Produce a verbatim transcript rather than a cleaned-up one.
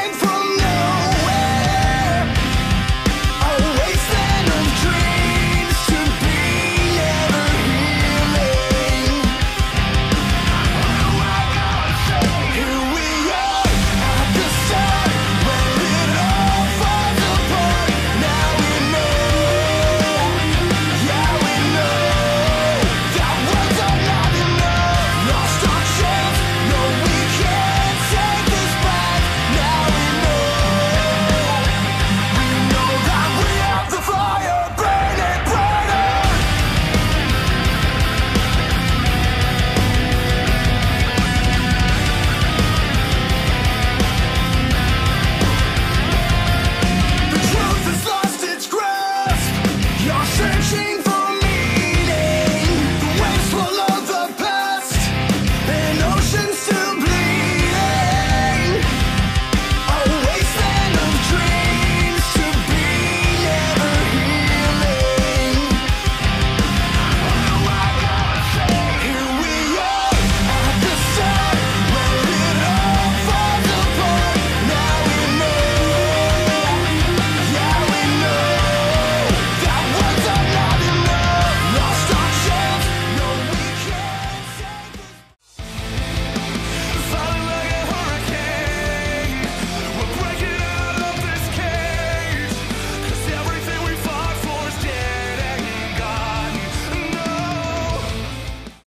Waiting for